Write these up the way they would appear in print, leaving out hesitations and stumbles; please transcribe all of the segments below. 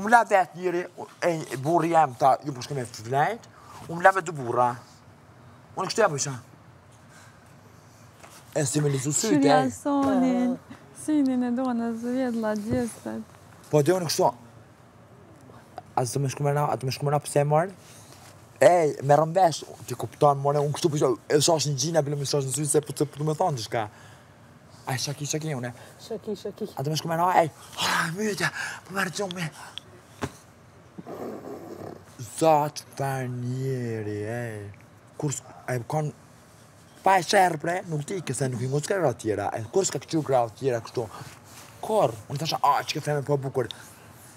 وملعبات ديري بوريا متاع يبغوش كمان في البلاد وملعبة دبورة ونكتبوا شا. استعمل الزوسية. شوية صونين سينين دونا زويد لا ديسات. بعدين نكشوا. أزمش كمان بسمار. Ej, me rëmbesh, ti kupton, more, unë kështu përshë, e shash në gjina, bile me shash në syse, për të me thonë, dishka. Aj, shaki, une. Shaki. A të me shku me na, ej, mytja, për me rëgjumi. Zatë për njeri, ej. Kurs, ej, kon, pa e shërë pre, nuk ti këse, nuk i mu s'ka rrët tjera, ej, kur s'ka këqyuk rrët tjera, kështu. Kor, unë të shë, a, që këse me për bukur.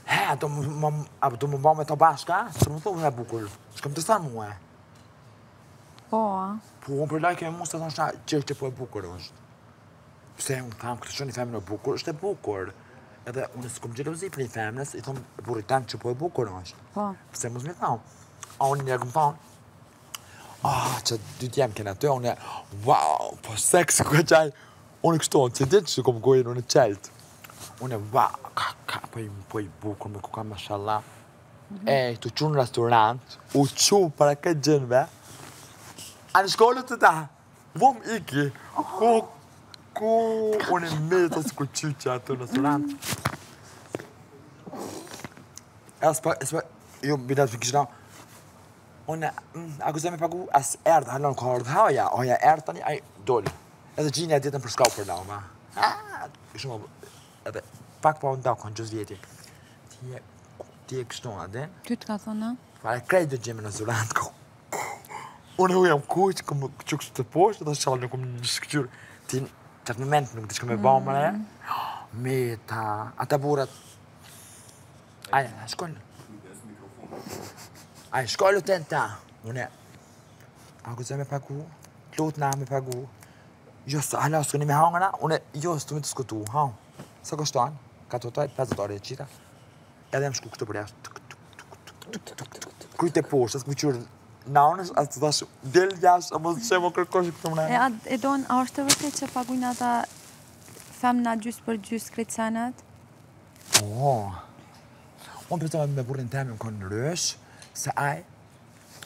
He, do më bëmë e të bashka, së më thuhë e bukur, që këm të sa muhe. Po, a? Po, unë për lajke e mu së të thonë që është e po e bukur është. Pse unë thamë këtë që një femën e bukur, është e bukur. Edhe unë së këmë gjelozi për një femënës, i thomë burit tanë që po e bukur është. Po. Pse mu së mi thamë. A unë një këmë thonë, ah, që dytë jam këna të, unë e, wow, po seksë ku e qaj. Unë unë e va, ka, po i bukur me kuka, mashallah. E, të që në restorant, u që para këtë gjënve, a në shkollët të ta, vom iki, ku, unë e metës ku qyqe atë në restorant. E, s'pa, jo, bidat për kishna, unë e, akuzem e pagu, as erdë, halon ka ardhë, haja erdë tani, a i doli. Edhe gjinja e ditën për shkau për nama. A, shumë, edhe pak pa unë dakon, gjësë vjeti. Ti e kështu nga den. Ty të ka thona? Fare krejt dhe gjemi në zurant, ko. Unë e jam kuq, këmë qëksu të poshtë, dhe shalë nuk këmë një shkëqyrë. Ti të në moment nuk të shkëmë e bëmëre. Meta, ata burat. Aja, shkollë. Aja, shkollë të në ta. Unë e, akuzë me pagu, klotë na me pagu. Josë, hala, së këni me hangëna, unë e, josë, të me të skutu, hangë. Sa kështuan, 4 orë, 5 orë e qita, edhe më shku këtu për jashtë. Kryt e poshtë, asë këmëqyrë në onës, asë të thashë, del jashtë, a mësë që më kërkoshë këtu mëne. E donë, a është të vërtit që pagujnë ata femna gjysë për gjysë kretë senet? Oh, unë përstëma me burrin temi më konë në rësh, se aj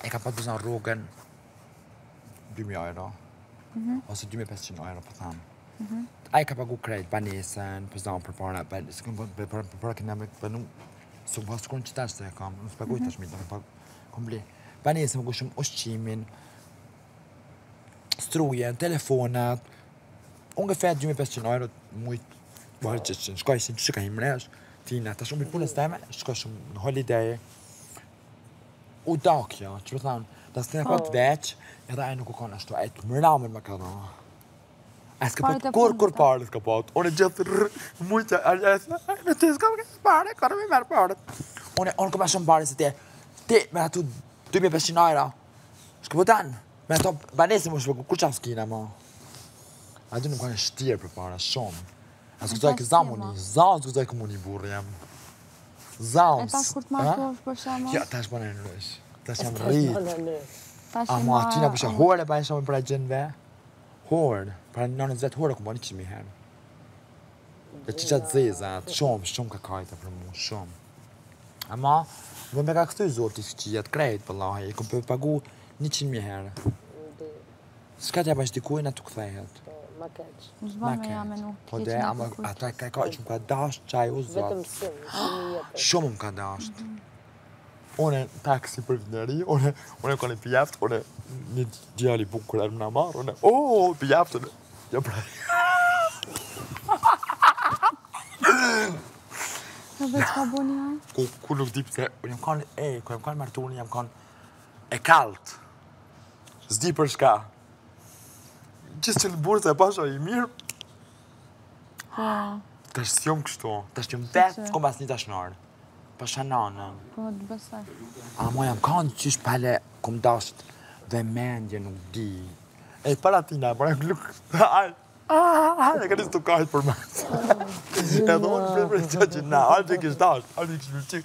e ka patë bëzën rogën 2.000 euro, ose 2.500 euro për thamë. Aj ka pagu krejt, banesën, pëzdonë përpara, së këmë përpara këna me këpënu, së këmë përpara që tash të e kam, nësë pagu i tash mi, këmë ble. Banesën, më gushumë ushqimin, strujen, telefonat, unë nga fejtë 2.500 euro, mujtë, bërë që shkoj si që ka him resh, tina, tash unë për punës teme, shkoj shumë në holiday, u da kjo, që për thamë, da së të në patë veç, edhe e nuk u konë ashtu, e të më ramen më ka do. A s'ka pëtë kur parë s'ka pëtë, unë e gjithë mujtë, në ty s'ka më këtë pare, kërë me merë parët. Unë këma shumë pare se te me atu 2.500 euro, s'ka pëtanë, me ato banesi më shpëku, kur qam s'kina ma? A du nuk kanë shtirë për para, shumë. A s'këtoj kë zamuni, zanë s'këtoj kë muni burë jam. Zanë. E tash kur të marë të për shumë? Ja, tash përne në rësh, tash jam rritë. A ma atina përshë hore për e shumë për e gjënve? Horë, para në nëzë vetë horë e këmë bërë 100.000 herë. Dhe që qatë zezat, shumë ka kajta për mu, shumë. Ama, dhe me ka këtoj zorë të shqijet, krejt pëllahe, e këmë për pagu 100.000 herë. Ska të jabën shdikujnë atë të këthehet. Ma keqë. Ma keqë. Po dhe, ama atë e ka që më ka dashtë qaj u zotë. Shumë më ka dashtë. Unë e taksi për vëndëri, unë e koni pjaftë, unë e një djali bukur e më në marë, unë e, ooo, pjaftë, unë e, ja prajë. Në veç ka boni a? Ku nuk dipë se, unë jam koni, ku jam koni martuni, jam koni e kaltë. Zdi për shka. Qësë që në burë se e pasha i mirë. Tash si jom kështu, tash jom vetë, s'kom pas një tash nërë. Pasha nanën. Po, të besaj. A moj jam kanë qysh pale, kom dasht dhe mendje nuk di. E para tina, para e gluk, e ka njës të kajt për mes. E dhe unë për që që na, alë që kështë dasht, alë që kështë qik.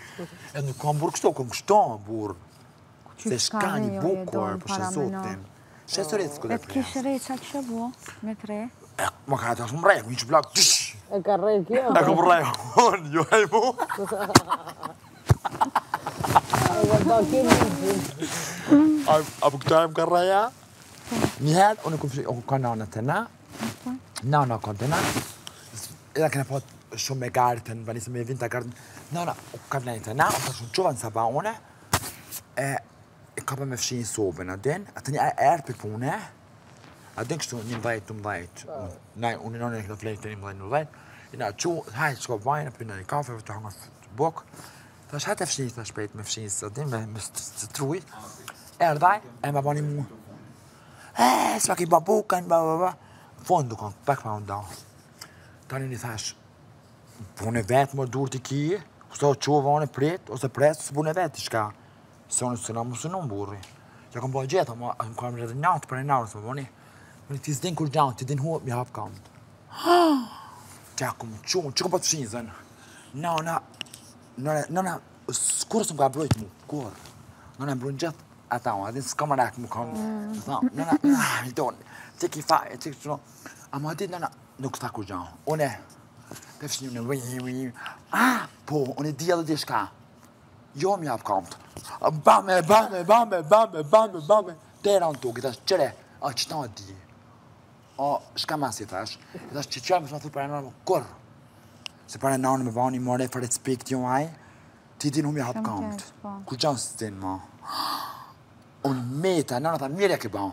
E nuk kam burë kështo, kom kështo burë. Se shka një bukur, për shëzotin. Shësërit s'ko dhe për jas. E kështë rejtë qatë që bo, me të rejtë. Ma ka të ashtë më rejë, më një që blakë, tysh! E ka rejë kjo? E ka më rejë, jo e mu! Abu Taib Garaya, Nihad, Onukanana, Nana Contena, like a pot Shumegarten, but it's my winter garden. Nana Canatana, Joan Sabahone, a couple of machines over, and then I think I air Pipone. I think so, invite. No, only non later invite. You know, two high school wine up in the coffee to hang off the book. Dus het heeft niet gespeeld, maar misschien is dat ding met de troei. Erbij en we waren moe. Hé, zwak ik baboek en blablabla. Vonden kan background dan. Dan in het huis. Boenen wet maar door te kiezen. Zo tjoe van een pret, als de pret boenen wet is gaan. Zo'n snel moest een omboeren. Je kan bij jeet, maar ik kwam er niet uit, maar een nauw is maar wanneer. Maar het is denk ik down, het is een hoop je afkomt. Ja, kom tjoe, tjoe wat zien zijn. Nou, nou. Não, escuro se me abriu muito, cor. Não é brunjat, então, a gente câmera que me come. Não, então, tem que fazer, tem que não. A maioria não está com já. Olha, deve ser ah, pô, olha dia do desca. Eu me apronto. Bam. Terão tu que das chile, a chitão de. O escamacetas, das chichamos não foi para não cor. Ze praten nou met wanneer morgen voor het speelt jongen, die die nu meer opkomt. Kujans zijn man. On meet, nou dat meer lekker baan.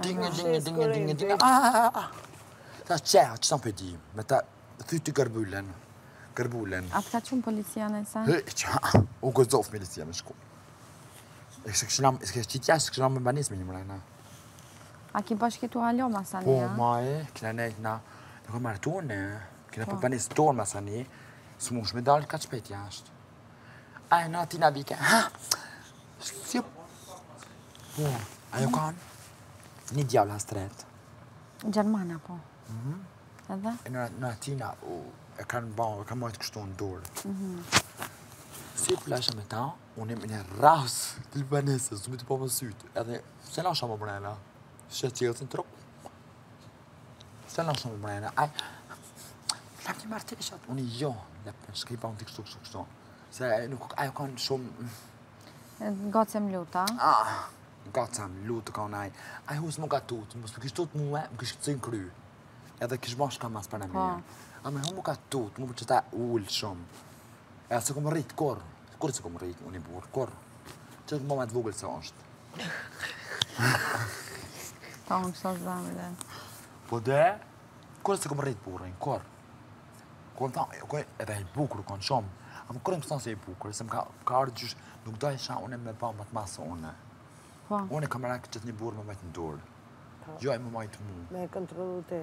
dinga, tá cheio, te sempre digo, mas tá tudo carbulan. Apetite polícia nessa? O gostoso polícia mas como? É que se chama banis mínimo lá na. Aqui baixo que tu alho mas ali. Pô mãe, que na martone. Kena pa banis dorm masani, smush me dal kaç pet yaşt. Ay nati nabike ha. Sip. Bu ayokan. Ne diabla stret. Germana po. Ada? Nati na o kan bon kan mot kuşton dor. Sip laşa meta, unem inen raus dil banis sumit po masut. Ada sen laşa mı bana? Şetiyorsun trop. Sen laşa mı bana? Ay لكن ما أرتديش أطوني يوم لب سكيب عندك سوق سأنو كوك أيقان شوم قاتم لوتا قاتم لوتا كوناي أيهو اسمه قاتوت بس بكشتوت مو بكشت سينكرو هذا كش باش كم أسبانيا أما هم قاتوت مو بتشتاء أول شوم أسكم ريت كور سكم ريت وني بور كور تشوف ما متفوقل سانشت تانش سازمله بده كور سكم ريت بورين كور Quando era pouco consumo, a minha condição é pouco, eles são carros do que deixa o nome para uma massa ona, ona câmera que já tem burma vai ter dor, já é muito bom.